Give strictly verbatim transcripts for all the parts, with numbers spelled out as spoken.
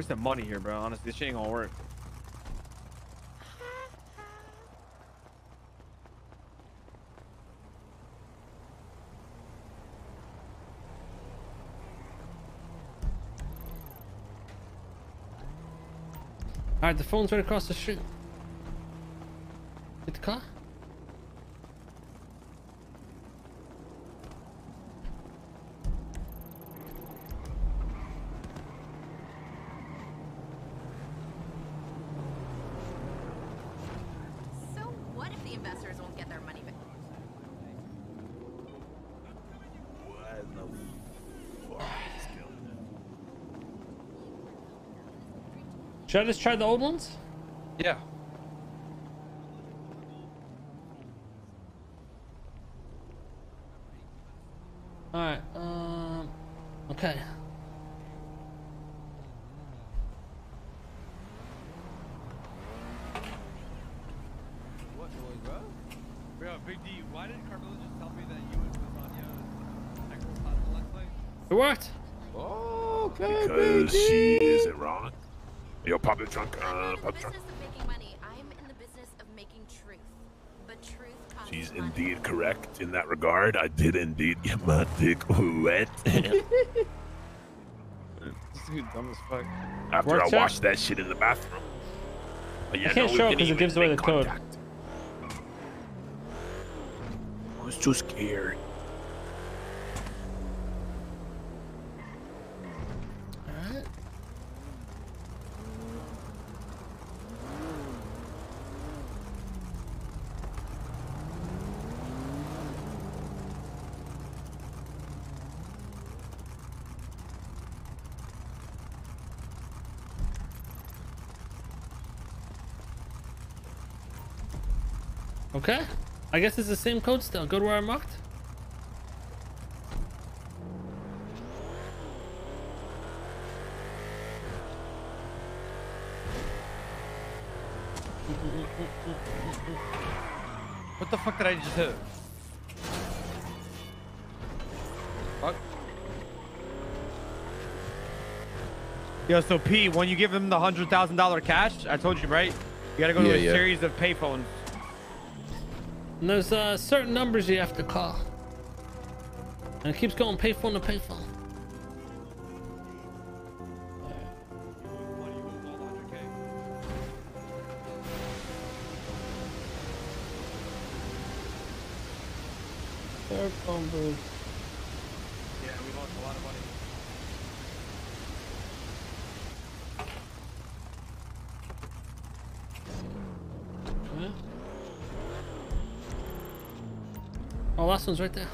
Where's the money here, bro? Honestly, this shit ain't gonna work. Alright, the phone's right across the street. Hit the car. So what if the investors won't get their money back? What in the fuck? Should I just try the old ones? Yeah. Alright, um okay. What really, bro? Bro, Big D, why didn't Carmelo just tell me that you would put on your necropod last night? It worked! Okay, because Big D. She is ironic. Yo, pop it drunk. Uh, pop it drunk. She's indeed correct in that regard. I did indeed get my dick wet. This dude dumb as fuck. After Work I washed up? that shit in the bathroom. But yeah, I can't no, show it because it gives away the contact. code. I was too scared. Okay, I guess it's the same code still. Go to where I marked. What the fuck did I just hit? Fuck. Yo, so P, when you give him the hundred thousand dollar cash, I told you, right? You gotta go yeah, to a yeah. series of payphones. And there's uh, certain numbers you have to call. And it keeps going payphone to payphone. Third phone booth. Yeah, we lost a lot of money. Oh, last one's right there.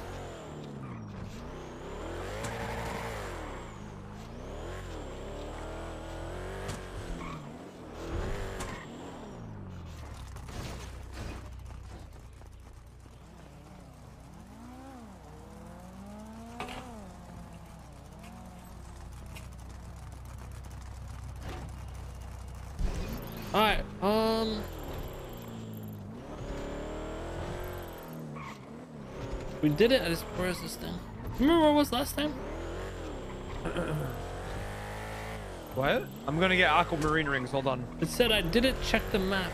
All right. Um. We did it. I just, where is this thing? Remember where it was last time? What? I'm gonna get aquamarine rings. Hold on. It said I did it. Check the map.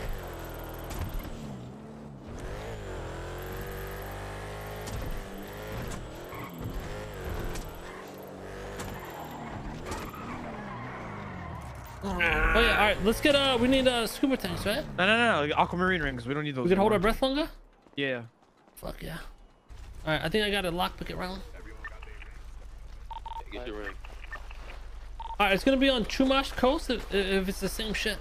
Oh, oh yeah. All right. Let's get. Uh, we need uh scuba tanks, right? No, no, no. Aquamarine rings. We don't need those. We can hold our breath longer. Yeah. Fuck yeah. All right, I think I got a lockpick round. Get the ring. All right, it's gonna be on Chumash Coast if, if it's the same shit.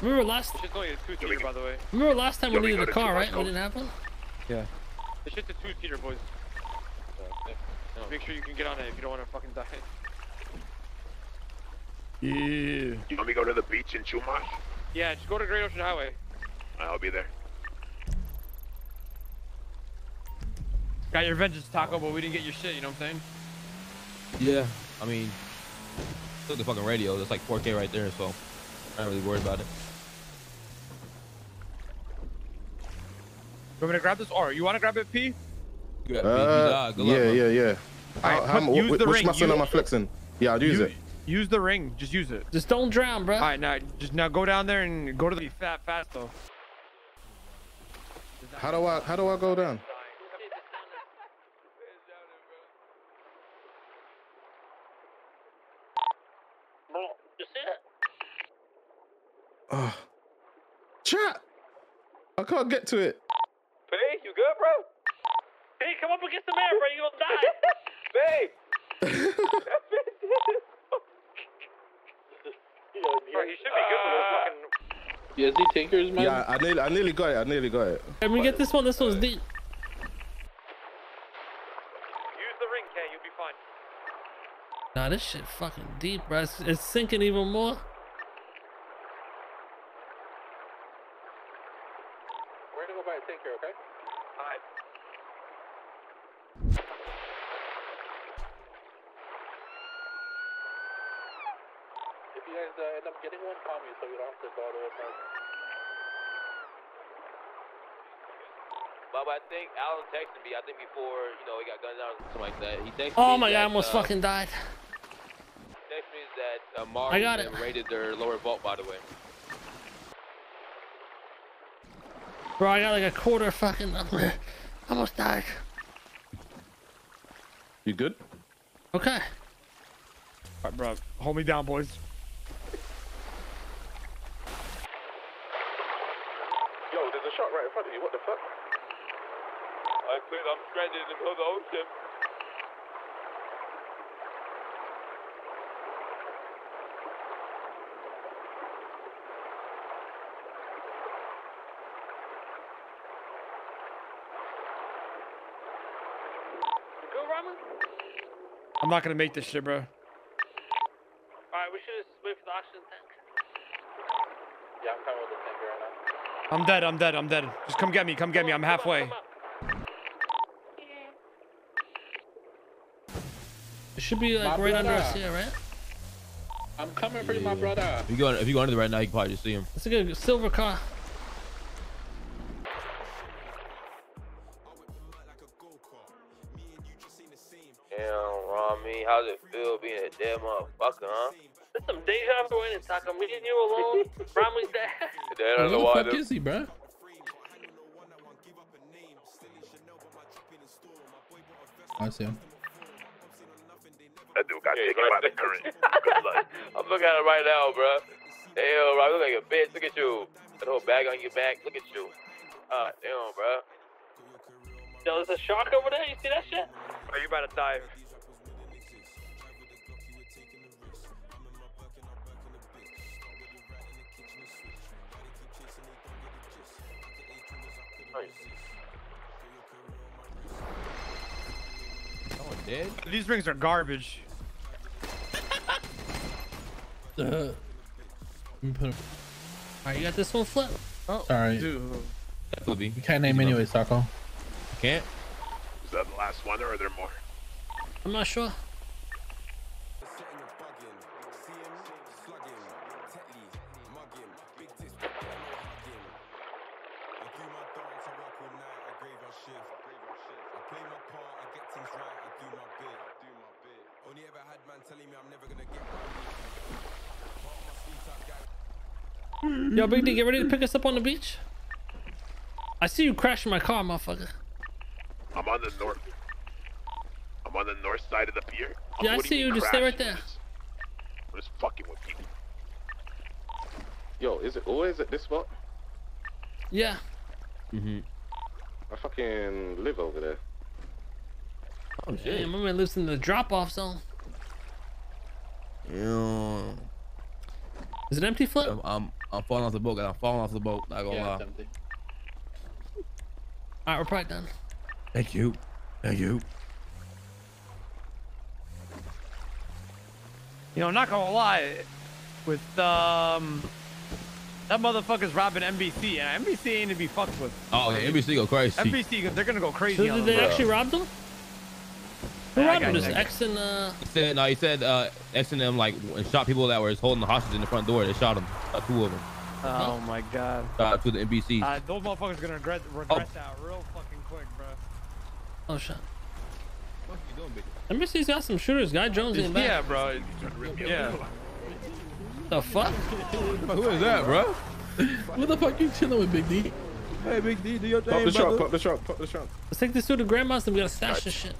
Remember last? Shit's only a two-seater, by the way. Remember last time we needed a car, right? We didn't have one. Yeah. This shit's a two-seater, boys. Make sure you can get on it if you don't want to fucking die. Yeah. You want me to go to the beach in Chumash? Yeah, just go to Great Ocean Highway. I'll be there. Got your vengeance, Taco, but we didn't get your shit, you know what I'm saying? Yeah, I mean, look at the fucking radio. That's like four K right there, so I'm not really worried about it. You want me to grab this? Or you want to grab it, P? Uh, P? Uh, Good luck, yeah, bro. yeah, yeah. Alright, put, use the ring. Which muscle use, am I flexing? Yeah, I'll use, use it. Use the ring. Just use it. Just don't drown, bro. Alright, now just now go down there and go to the fat fast though. How do I how do I go down? Oh. Chat! I can't get to it. Babe, you good, bro? Hey, come up and get some air, bro. You're gonna die. Babe! Bro, he should be good for this fucking... You guys need tankers, man? Yeah, I nearly, I nearly got it. I nearly got it. Can we get this one? This one's deep. Use the ring, Ken. You'll be fine. Nah, this shit fucking deep, bro. It's, it's sinking even more. Alan texted me, I think before, you know, he got gunned down or something like that. He texted oh my god, I almost uh, fucking died. He texted me that uh, Mars I got it. raided their lower vault, by the way. Bro, I got like a quarter fucking... I almost died. You good? Okay. Alright, bro. Hold me down, boys. Yo, there's a shot right in front of you. What the fuck? I'm stranded in the middle of the ocean. Go, Ramee. I'm not gonna make this shit, bro. Alright, we should just wait for the oxygen tank. Yeah, I'm coming with the tanker right now. I'm dead, I'm dead, I'm dead. Just come get me, come get me. I'm halfway. Should be like my right brother. under us here, right? I'm coming for you, yeah. my brother. If you go, if you go under the right now, you can probably just see him. It's a good silver car. Damn, Ramee, how's it feel being a dead motherfucker, huh? There's some deja vu in it, Taka. Me and you alone. Ramee's dead. Who the fuck is he, bro? I see him. That dude got taken by the current. Good luck. I'm looking at it right now, bro. Damn, bro, I look like a bitch. Look at you. That whole bag on your back. Look at you. Ah, uh, damn, bro. Yo, there's a shark over there. You see that shit? Are you about to die? Dead? These rings are garbage. uh, let me put them. Alright, you got this one flip. Oh, alright. We can't name anyways, Taco. You can't? Is that the last one or are there more? I'm not sure. Yo, Big D, get ready to pick us up on the beach. I see you crashing my car, motherfucker. I'm on the north. I'm on the north side of the pier. I'm yeah, I see you. Just stay right there. I'm just fucking with people. Yo, is it always at this spot? Yeah. Mhm. I fucking live over there. Oh shit! Yeah, my man lives in the drop-off zone. Yeah. Is it empty, Flip? I'm, I'm I'm falling off the boat, guys. I'm falling off the boat. Not gonna yeah, lie. Alright, we're probably done. Thank you. Thank you. You know, I'm not gonna lie. With um, that motherfucker's robbing N B C, and N B C ain't to be fucked with. Oh, yeah, N B C go crazy. N B C, they're gonna go crazy. So did they actually rob them? Who robbed him? Just X and uh. He said, no, he said uh, X and them like and shot people that were holding the hostage in the front door. They shot him. Shot two of them. Oh my god. Shot to the N B C. Uh, those motherfuckers are gonna regret regret oh. that real fucking quick, bro. Oh shit. fuck you doing, bitch? N B C's got some shooters. Guy Jones in back. Yeah, bro. Yeah. The fuck? Who is that, bro? What the fuck you chilling with, Big D? Hey, Big D, do your thing. Pop the trunk, pop the trunk, pop the trunk. Let's take this to the grandma's and we gotta stash this shit.